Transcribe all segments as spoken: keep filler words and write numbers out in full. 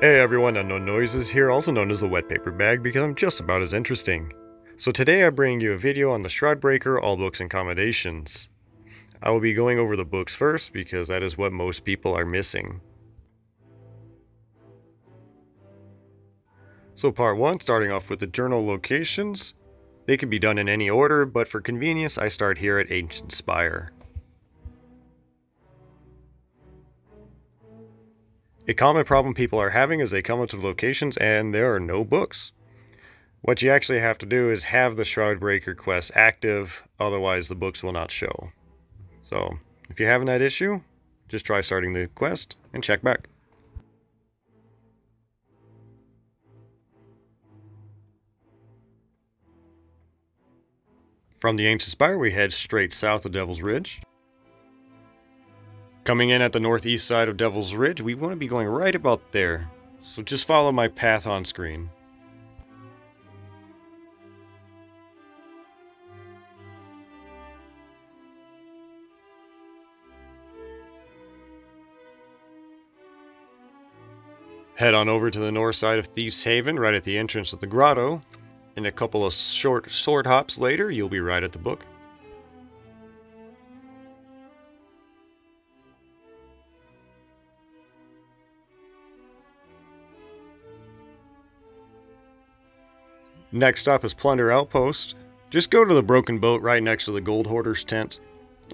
Hey everyone, Unknown Noises here, also known as the Wet Paper Bag, because I'm just about as interesting. So today I bring you a video on the Shroudbreaker, all books and commendations. I will be going over the books first, because that is what most people are missing. So part one, starting off with the journal locations. They can be done in any order, but for convenience I start here at Ancient Spire. A common problem people are having is they come up to the locations and there are no books. What you actually have to do is have the Shroudbreaker quest active, otherwise the books will not show. So if you're having that issue, just try starting the quest and check back. From the Ancient Spire we head straight south of Devil's Ridge. Coming in at the northeast side of Devil's Ridge, we want to be going right about there, so just follow my path on screen. Head on over to the north side of Thieves Haven, right at the entrance of the Grotto, and a couple of short sword hops later, you'll be right at the book. Next up is Plunder Outpost. Just go to the Broken Boat right next to the Gold Hoarder's Tent.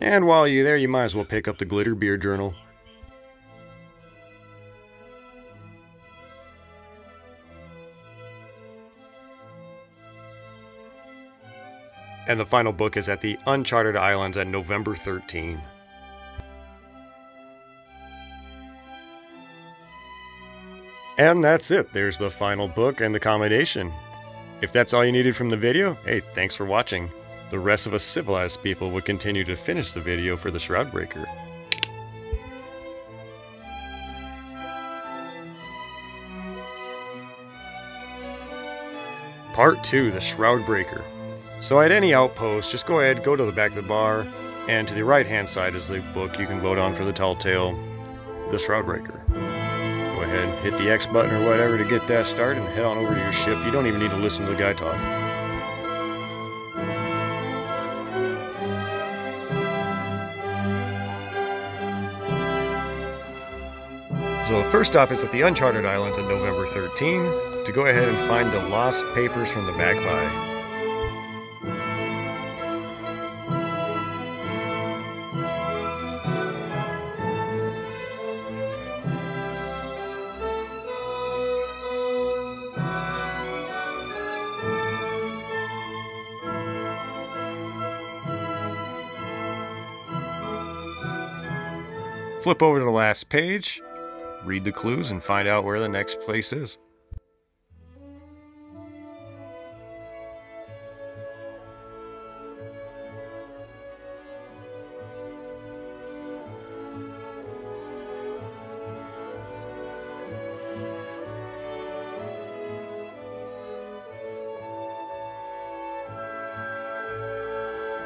And while you're there, you might as well pick up the Glitter Beer Journal. And the final book is at the Uncharted Islands at November thirteenth. And that's it. There's the final book and the commendation. If that's all you needed from the video, hey, thanks for watching. The rest of us civilized people will continue to finish the video for the Shroudbreaker. Part two, the Shroudbreaker. So at any outpost, just go ahead, go to the back of the bar, and to the right-hand side is the book you can load on for the tall tale, the Shroudbreaker. Go ahead, hit the X button or whatever to get that started and head on over to your ship. You don't even need to listen to the guy talk. So the first stop is at the Uncharted Islands on November thirteenth to go ahead and find the lost papers from the Magpie. Flip over to the last page, read the clues, and find out where the next place is.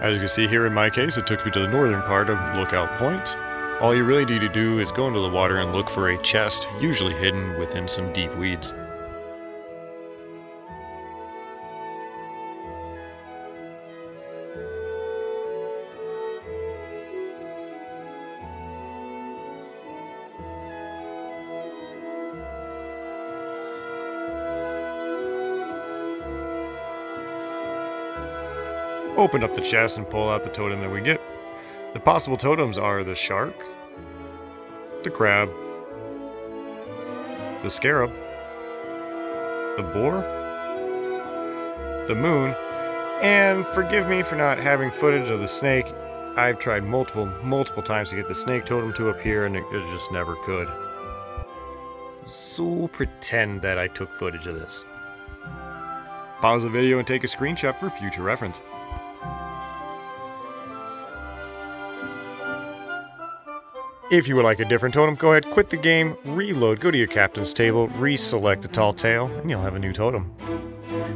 As you can see here in my case, it took me to the northern part of Lookout Point. All you really need to do is go into the water and look for a chest, usually hidden within some deep weeds. Open up the chest and pull out the totem that we get. The possible totems are the shark, the crab, the scarab, the boar, the moon, and forgive me for not having footage of the snake. I've tried multiple, multiple times to get the snake totem to appear and it just never could. So pretend that I took footage of this. Pause the video and take a screenshot for future reference. If you would like a different totem, go ahead, quit the game, reload, go to your captain's table, reselect the tall tale, and you'll have a new totem.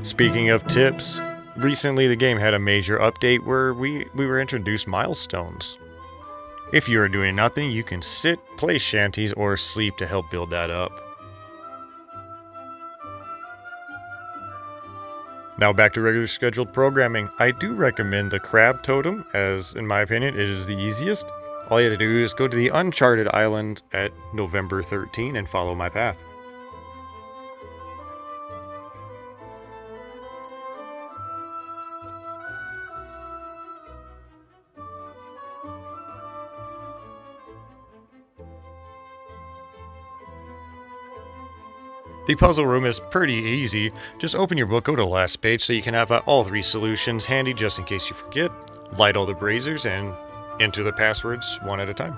Speaking of tips, recently the game had a major update where we, we were introduced milestones. If you are doing nothing, you can sit, play shanties, or sleep to help build that up. Now back to regular scheduled programming. I do recommend the crab totem, as in my opinion it is the easiest. All you have to do is go to the Uncharted Island at November thirteenth and follow my path. The puzzle room is pretty easy. Just open your book, go to the last page so you can have uh, all three solutions handy just in case you forget. Light all the braziers and enter the passwords one at a time.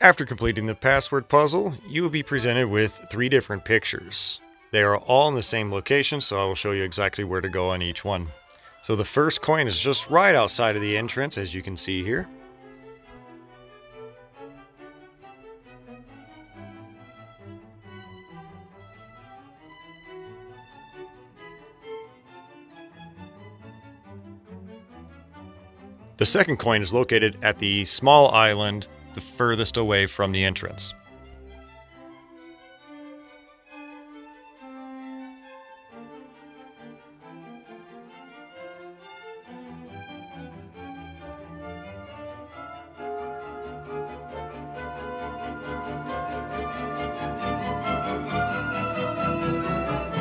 After completing the password puzzle, you will be presented with three different pictures. They are all in the same location, so I will show you exactly where to go on each one. So the first coin is just right outside of the entrance, as you can see here. The second coin is located at the small island, the furthest away from the entrance.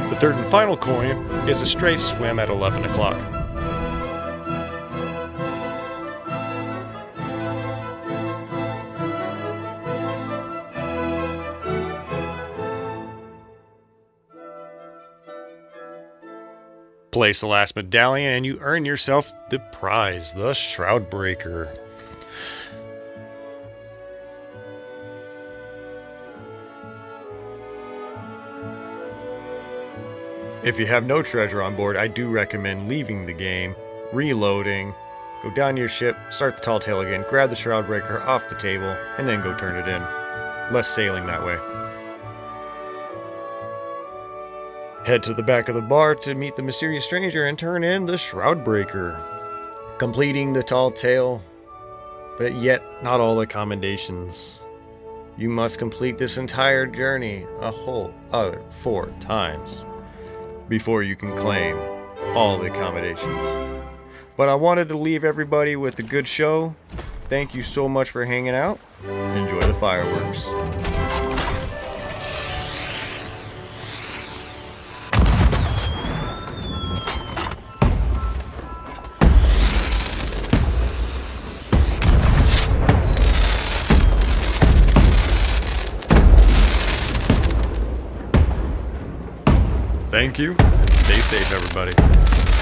The third and final coin is a straight swim at eleven o'clock. Place the last medallion and you earn yourself the prize, the Shroudbreaker. If you have no treasure on board, I do recommend leaving the game, reloading, go down to your ship, start the tall tale again, grab the Shroudbreaker off the table, and then go turn it in. Less sailing that way. Head to the back of the bar to meet the mysterious stranger and turn in the Shroudbreaker, completing the tall tale, but yet not all the commendations. You must complete this entire journey a whole other four times before you can claim all the accommodations. But I wanted to leave everybody with a good show. Thank you so much for hanging out. Enjoy the fireworks. Thank you, and stay safe, everybody.